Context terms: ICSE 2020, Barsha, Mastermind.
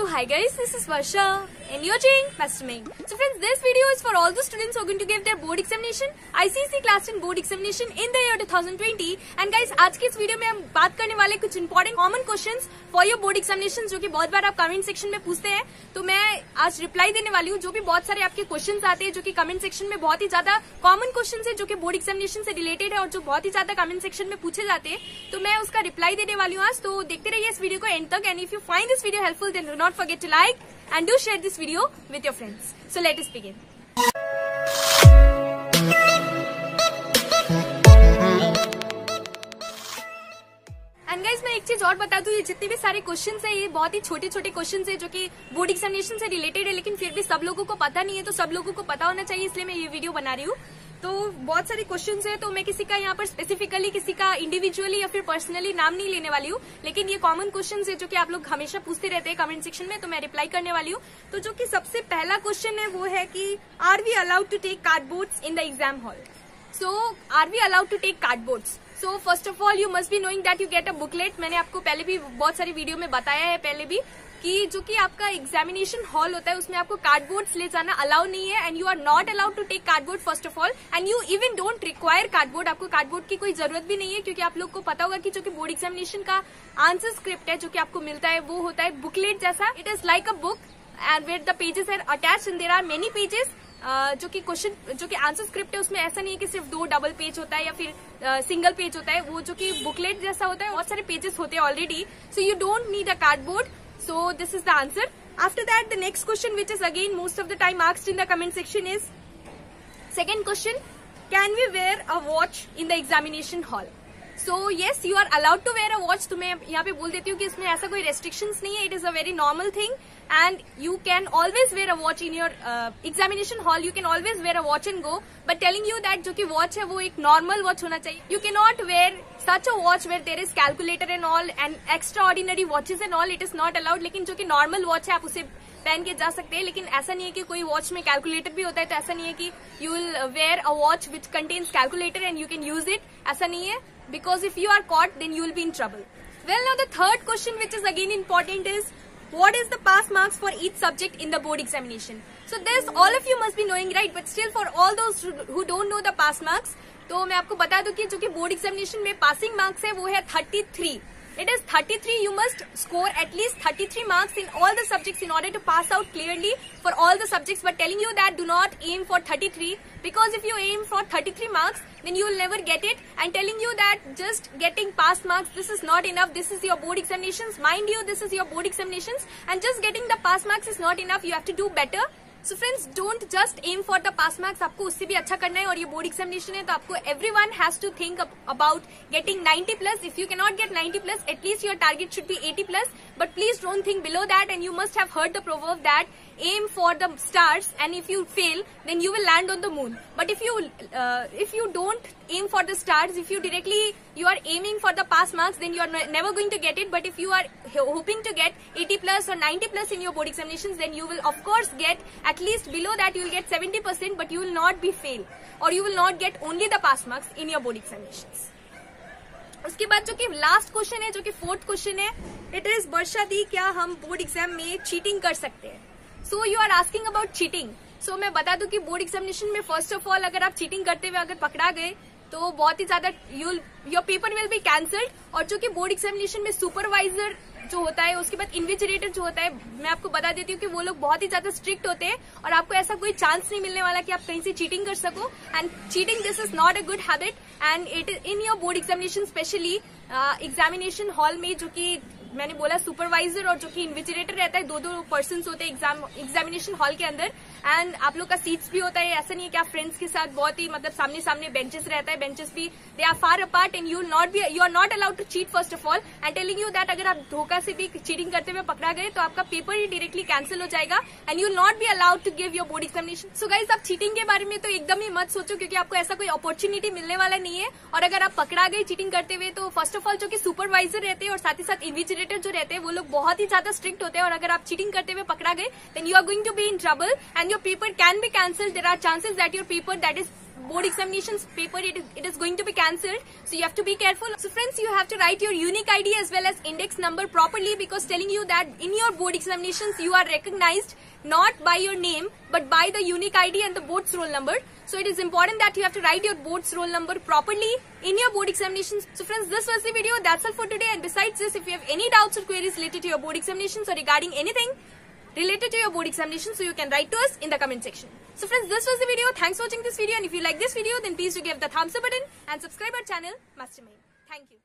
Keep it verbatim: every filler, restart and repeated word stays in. So hi guys, this is Barsha and you're watching Mastermind. So friends, this video is for all the students who are going to give their board examination, I C S E class ten board examination in the year twenty twenty. And guys, आज के इस video में हम बात करने वाले कुछ important common questions for your board examinations जो कि बहुत बार आप comment section में पूछते हैं. तो मैं आज reply देने वाली हूँ जो भी बहुत सारे आपके questions आते हैं जो कि comment section में बहुत ही ज्यादा common questions है जो कि board examination से related है और जो बहुत ही ज्यादा comment section में पूछे जाते हैं. तो मैं उसका reply देने वाली हूँ आज. तो देखते रहिए इस वीडियो को end तक. And if you find this video helpful, then don't forget to like and do share this video with your friends. So let us begin. And guys, मैं एक चीज और बता दूं, ये जितने भी सारे क्वेश्चंस हैं ये बहुत ही छोटे छोटे क्वेश्चंस हैं जो कि बोर्ड एग्जामिनेशन से रिलेटेड है, लेकिन फिर भी सब लोगों को पता नहीं है. तो सब लोगों को पता होना चाहिए, इसलिए मैं ये वीडियो बना रही हूँ. तो बहुत सारे क्वेश्चंस हैं, तो मैं किसी का यहाँ पर स्पेसिफिकली, किसी का इंडिविजुअली या फिर पर्सनली नाम नहीं लेने वाली हूँ, लेकिन ये कॉमन क्वेश्चंस है जो कि आप लोग हमेशा पूछते रहते हैं कमेंट सेक्शन में, तो मैं रिप्लाई करने वाली हूँ. तो जो कि सबसे पहला क्वेश्चन है वो है कि are we allowed to take cardboards in the exam hall. So are we allowed to take cardboards. So first of all you must be knowing that you get a booklet. मैंने आपको पहले भी बहुत सारी वीडियो में बताया है पहले भी कि जो कि आपका एग्जामिनेशन हॉल होता है उसमें आपको कार्डबोर्ड्स ले जाना अलाउ नहीं है. And you are not allowed to take cardboard first of all. And you even don't require cardboard. आपको कार्डबोर्ड की कोई जरूरत भी नहीं है, क्योंकि आप लोग को पता होगा कि जो कि बोर्ड एग्जामिनेशन का आंसर स्क्रिप्ट है जो कि आपको मिलता है वो होता है बुकलेट जैसा. It is like a book and where the pages are attached and there are many pages. जो कि क्वेश्चन जो कि आंसर स्क्रिप्ट है उसमें ऐसा नहीं है कि सिर्फ दो डबल पेज होता है या फिर सिंगल पेज होता है. वो जो कि बुकलेट जैसा होता है, बहुत सारे पेजेस होते हैं already. So you don't need a cardboard. So this is the answer. After that, the next question, which is again most of the time asked in the comment section, is second question: can we wear a watch in the examination hall? So yes, you are allowed to wear a watch. तो मैं यहाँ पे बोल देती हूँ कि इसमें ऐसा कोई restrictions नहीं है. It is a very normal thing, and you can always wear a watch in your uh, examination hall. You can always wear a watch and go. But telling you that जो कि watch है वो एक normal watch होना चाहिए. You cannot wear such a watch where there is calculator and all and extraordinary watches and all. It is not allowed. लेकिन जो कि normal watch है आप उसे पहन के जा सकते हैं, लेकिन ऐसा नहीं है कि कोई वॉच में कैलकुलेटर भी होता है. तो ऐसा नहीं है कि you will wear a watch which contains calculator and you can use it. ऐसा नहीं है, because if you are caught then you will be in trouble. Well, now the third question, which is again important, is what is the pass marks for each subject in the board examination? So this all of you must be knowing, right? But still for all those who don't know the pass marks, तो मैं आपको बता दूं कि जो कि board examination में passing marks है वो है thirty three. It is thirty-three. You must score at least thirty-three marks in all the subjects in order to pass out clearly for all the subjects. But telling you that do not aim for thirty-three, because if you aim for thirty-three marks, then you will never get it. And telling you that just getting pass marks, this is not enough. This is your board examinations, mind you. This is your board examinations, and just getting the pass marks is not enough. You have to do better. So friends, don't just aim for the pass marks. आपको उससे भी अच्छा करना है, और ये board examination है तो आपको everyone has to think about getting ninety plus. If you cannot get ninety plus, at least your target should be eighty plus. But please don't think below that. And you must have heard the proverb that aim for the stars, and if you fail, then you will land on the moon. But if you uh, if you don't aim for the stars, if you directly you are aiming for the pass marks, then you are never going to get it. But if you are hoping to get eighty plus or ninety plus in your board examinations, then you will of course get at least below that. You will get seventy percent, but you will not be fail, or you will not get only the pass marks in your board examinations. उसके बाद जो कि last question है जो कि fourth question है, it is Varsha di क्या हम बोर्ड एग्जाम में चीटिंग कर सकते हैं? So you are asking about cheating. So मैं बता दूं कि बोर्ड एग्जामिनेशन में फर्स्ट ऑफ ऑल अगर आप चीटिंग करते हुए अगर पकड़ा गए तो बहुत ही ज्यादा your paper will be cancelled. और जो कि बोर्ड एग्जामिनेशन में सुपरवाइजर जो होता है, उसके बाद इन्विजिलेटर जो होता है, मैं आपको बता देती हूँ कि वो लोग बहुत ही ज्यादा स्ट्रिक्ट होते हैं और आपको ऐसा कोई चांस नहीं मिलने वाला कि आप कहीं से चीटिंग कर सको. And cheating this is not a good habit. And it is in your board examination, especially examination hall में जो कि मैंने बोला सुपरवाइजर और जो कि इन्विजिलेटर रहता है, दो दो पर्सन होते हैं एग्जाम एग्जामिनेशन हॉल के अंदर. एंड आप लोग का सीट्स भी होता है, ऐसा नहीं है कि आप फ्रेंड्स के साथ बहुत ही मतलब सामने सामने बेंचेस रहता है. बेंचेस भी they are far apart and you not be you are not allowed to cheat first of all. And telling you that अगर आप धोखा से भी चीटिंग करते हुए पकड़ा गए तो आपका पेपर ही डायरेक्टली कैंसिल हो जाएगा and you not be allowed to give your board examination. So guys, आप चीटिंग के बारे में तो एकदम ही मत सोचो, क्योंकि आपको ऐसा कोई अपॉर्चुनिटी मिलने वाला नहीं है. और अगर आप पकड़ा गए चीटिंग करते हुए तो फर्स्ट ऑफ ऑल जो कि सुपरवाइजर रहते हैं और साथ ही साथ इन्विजिलेटर जो रहते हैं वो लोग बहुत ही ज्यादा स्ट्रिक्ट होते हैं. और अगर आप चीटिंग करते हुए पकड़ा गए then you are going to be in trouble and your paper can be cancelled. There are chances that your paper that is board examinations paper, it, it is going to be cancelled. So you have to be careful. So friends, you have to write your unique I D as well as index number properly, because telling you that in your board examinations you are recognized not by your name but by the unique I D and the board's roll number. So it is important that you have to write your board's roll number properly in your board examinations. So friends, this was the video. That's all for today. And besides this, if you have any doubts or queries related to your board examinations or regarding anything related to your board examination, so you can write to us in the comment section. So friends, this was the video. Thanks for watching this video, and if you like this video, then please do give the thumbs up button and subscribe our channel Mastermind. Thank you.